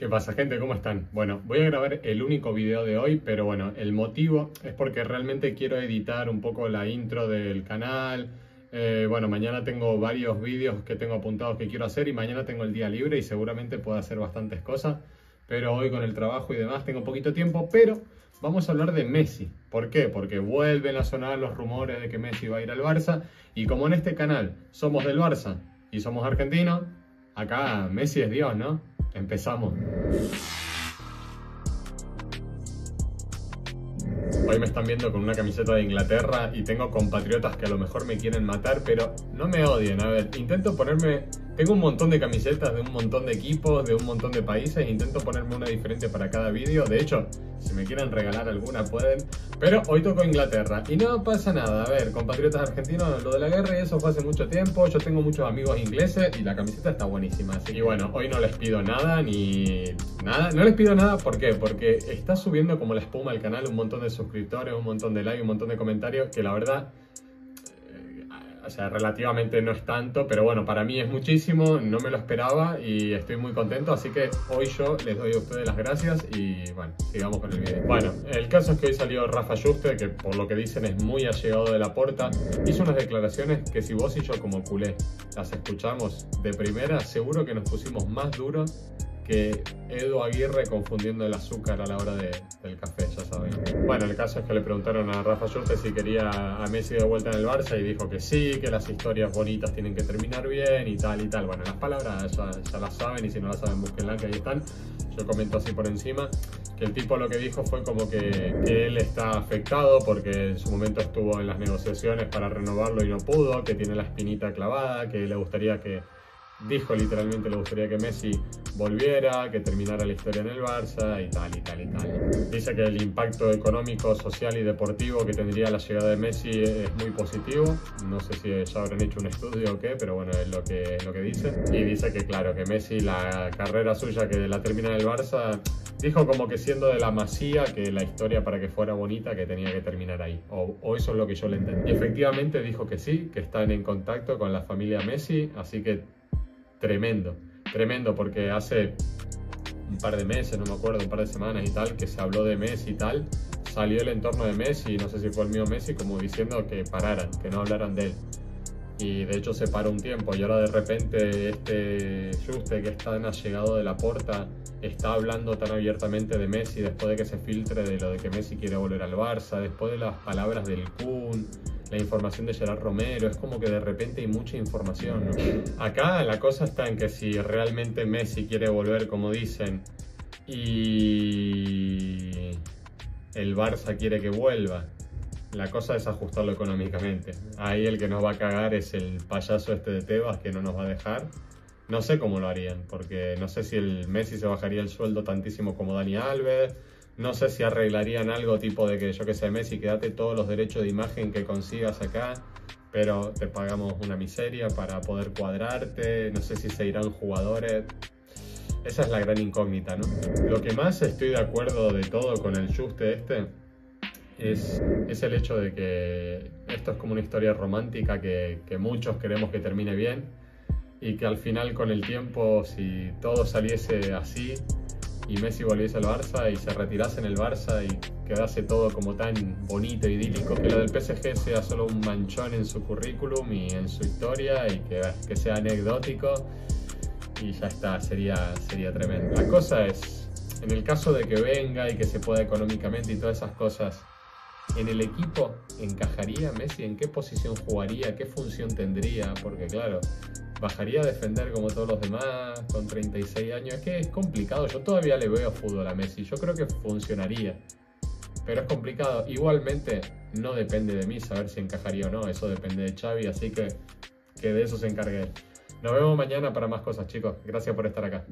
¿Qué pasa, gente? ¿Cómo están? Bueno, voy a grabar el único video de hoy, pero bueno, el motivo es porque realmente quiero editar un poco la intro del canal. Bueno, mañana tengo varios vídeos que tengo apuntados que quiero hacer y mañana tengo el día libre y seguramente puedo hacer bastantes cosas. Pero hoy con el trabajo y demás tengo poquito tiempo, pero vamos a hablar de Messi. ¿Por qué? Porque vuelven a sonar los rumores de que Messi va a ir al Barça y como en este canal somos del Barça y somos argentinos, acá Messi es Dios, ¿no? Empezamos. Hoy me están viendo con una camiseta de Inglaterra y tengo compatriotas que a lo mejor me quieren matar, pero no me odien. A ver, intento ponerme... Tengo un montón de camisetas de un montón de equipos, de un montón de países. Intento ponerme una diferente para cada vídeo. De hecho, si me quieren regalar alguna pueden. Pero hoy tocó Inglaterra y no pasa nada. A ver, compatriotas argentinos, lo de la guerra y eso fue hace mucho tiempo. Yo tengo muchos amigos ingleses y la camiseta está buenísima. Así que bueno, hoy no les pido nada ni nada. No les pido nada, ¿por qué? Porque está subiendo como la espuma el canal, un montón de suscriptores, un montón de likes, un montón de comentarios que la verdad... O sea, relativamente no es tanto, pero bueno, para mí es muchísimo, no me lo esperaba y estoy muy contento, así que hoy yo les doy a ustedes las gracias y bueno, sigamos con el video. Bueno, el caso es que hoy salió Rafa Yuste, que por lo que dicen es muy allegado de la Porta, hizo unas declaraciones que si vos y yo como culé las escuchamos de primera, seguro que nos pusimos más duros que Edu Aguirre confundiendo el azúcar a la hora del café, ya saben. Bueno, el caso es que le preguntaron a Rafa Yuste si quería a Messi de vuelta en el Barça y dijo que sí, que las historias bonitas tienen que terminar bien y tal y tal. Bueno, las palabras ya las saben y si no las saben, búsquenlas, que ahí están. Yo comento así por encima que el tipo lo que dijo fue como que él está afectado porque en su momento estuvo en las negociaciones para renovarlo y no pudo, que tiene la espinita clavada, que le gustaría que... Dijo literalmente, le gustaría que Messi volviera, que terminara la historia en el Barça y tal y tal y tal. Dice que el impacto económico, social y deportivo que tendría la llegada de Messi es muy positivo. No sé si ya habrán hecho un estudio o qué, pero bueno, es lo que dice. Y dice que claro, que Messi, la carrera suya que la termina en el Barça, dijo como que siendo de la Masía, que la historia para que fuera bonita que tenía que terminar ahí. O eso es lo que yo le entendí. Y efectivamente dijo que sí, que están en contacto con la familia Messi, así que... Tremendo, tremendo, porque hace un par de meses, no me acuerdo, un par de semanas y tal, que se habló de Messi y tal, salió el entorno de Messi, no sé si fue el mío Messi, como diciendo que pararan, que no hablaran de él. Y de hecho se paró un tiempo y ahora de repente este Yuste, que es tan allegado de la Porta, está hablando tan abiertamente de Messi después de que se filtre de lo de que Messi quiere volver al Barça, después de las palabras del Kun, la información de Gerard Romero, es como que de repente hay mucha información, ¿no? Acá la cosa está en que si realmente Messi quiere volver, como dicen, y el Barça quiere que vuelva, la cosa es ajustarlo económicamente. Ahí el que nos va a cagar es el payaso este de Tebas, que no nos va a dejar. No sé cómo lo harían, porque no sé si el Messi se bajaría el sueldo tantísimo como Dani Alves. No sé si arreglarían algo tipo de que, yo que sé, Messi, quédate todos los derechos de imagen que consigas acá, pero te pagamos una miseria para poder cuadrarte. No sé si se irán jugadores. Esa es la gran incógnita, ¿no? Lo que más estoy de acuerdo de todo con el Yuste este es el hecho de que esto es como una historia romántica que muchos queremos que termine bien y que al final con el tiempo, si todo saliese así... y Messi volviese al Barça y se retirase en el Barça y quedase todo como tan bonito e idílico, que lo del PSG sea solo un manchón en su currículum y en su historia y que sea anecdótico y ya está, sería tremendo. La cosa es, en el caso de que venga y que se pueda económicamente y todas esas cosas, ¿en el equipo encajaría Messi? ¿En qué posición jugaría? ¿Qué función tendría? Porque claro... ¿Bajaría a defender como todos los demás con 36 años? Es que es complicado, yo todavía le veo fútbol a Messi, yo creo que funcionaría, pero es complicado. Igualmente no depende de mí saber si encajaría o no, eso depende de Xavi, así que de eso se encargue él. Nos vemos mañana para más cosas, chicos, gracias por estar acá.